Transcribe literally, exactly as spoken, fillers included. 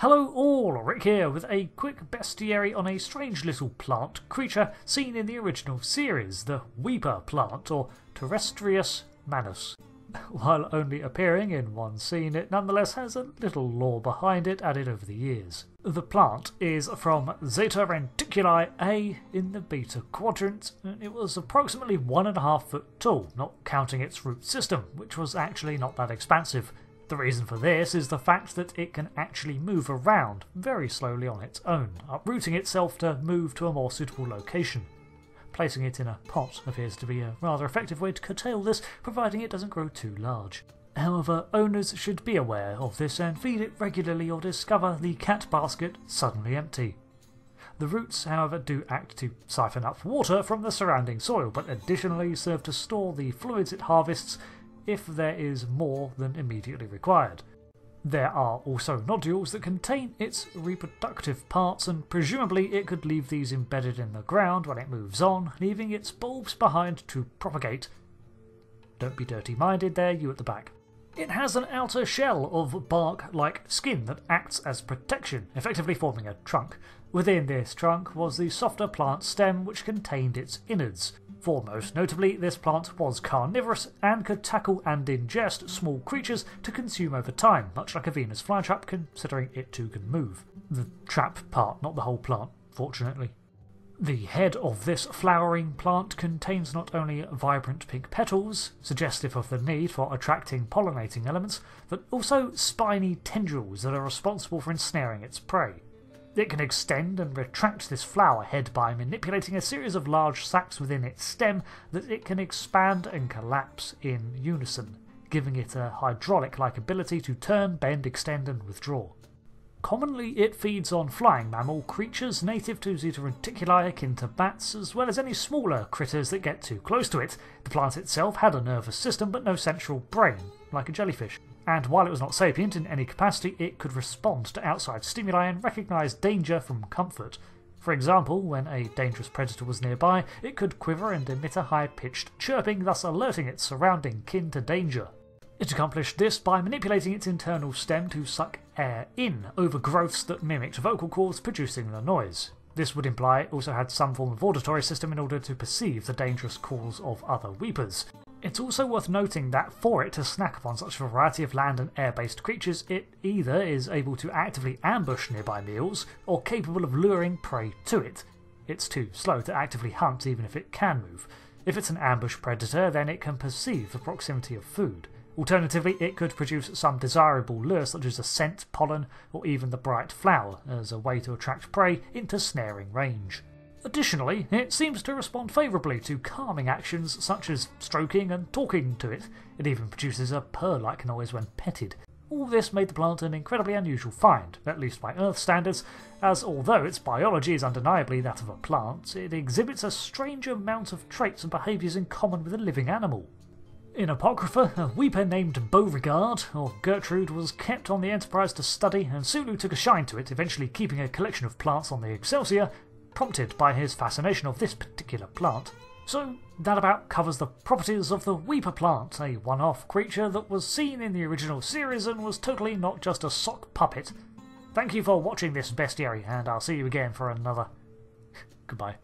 Hello all, Rick here with a quick bestiary on a strange little plant creature seen in the original series, the Weeper Plant, or Terrestrius Manus. While only appearing in one scene, it nonetheless has a little lore behind it added over the years. The plant is from Zeta Reticuli A in the Beta Quadrant, and it was approximately one and a half foot tall, not counting its root system, which was actually not that expansive. The reason for this is the fact that it can actually move around very slowly on its own, uprooting itself to move to a more suitable location. Placing it in a pot appears to be a rather effective way to curtail this, providing it doesn't grow too large. However, owners should be aware of this and feed it regularly or discover the cat basket suddenly empty. The roots, however, do act to siphon up water from the surrounding soil, but additionally serve to store the fluids it harvests if there is more than immediately required. There are also nodules that contain its reproductive parts, and presumably it could leave these embedded in the ground when it moves on, leaving its bulbs behind to propagate. Don't be dirty-minded there, you at the back. It has an outer shell of bark-like skin that acts as protection, effectively forming a trunk. Within this trunk was the softer plant stem which contained its innards. Foremost notably, this plant was carnivorous and could tackle and ingest small creatures to consume over time, much like a Venus flytrap, considering it too can move. The trap part, not the whole plant, fortunately. The head of this flowering plant contains not only vibrant pink petals, suggestive of the need for attracting pollinating elements, but also spiny tendrils that are responsible for ensnaring its prey. It can extend and retract this flower head by manipulating a series of large sacs within its stem that it can expand and collapse in unison, giving it a hydraulic-like ability to turn, bend, extend and withdraw. Commonly it feeds on flying mammal creatures native to Zeta Reticuli akin to bats, as well as any smaller critters that get too close to it. The plant itself had a nervous system but no central brain, like a jellyfish. And while it was not sapient in any capacity, it could respond to outside stimuli and recognise danger from comfort. For example, when a dangerous predator was nearby, it could quiver and emit a high-pitched chirping, thus alerting its surrounding kin to danger. It accomplished this by manipulating its internal stem to suck air in over growths that mimicked vocal cords, producing the noise. This would imply it also had some form of auditory system in order to perceive the dangerous calls of other weepers. It's also worth noting that for it to snack upon such a variety of land and air-based creatures, it either is able to actively ambush nearby meals, or capable of luring prey to it. It's too slow to actively hunt even if it can move. If it's an ambush predator, then it can perceive the proximity of food. Alternatively, it could produce some desirable lure such as a scent, pollen, or even the bright flower as a way to attract prey into snaring range. Additionally, it seems to respond favourably to calming actions such as stroking and talking to it. It even produces a purr-like noise when petted. All this made the plant an incredibly unusual find, at least by Earth standards, as although its biology is undeniably that of a plant, it exhibits a strange amount of traits and behaviours in common with a living animal. In Apocrypha, a weeper named Beauregard, or Gertrude, was kept on the Enterprise to study, and Sulu took a shine to it, eventually keeping a collection of plants on the Excelsior, prompted by his fascination of this particular plant. So that about covers the properties of the Weeper Plant, a one-off creature that was seen in the original series and was totally not just a sock puppet. Thank you for watching this bestiary, and I'll see you again for another. Goodbye.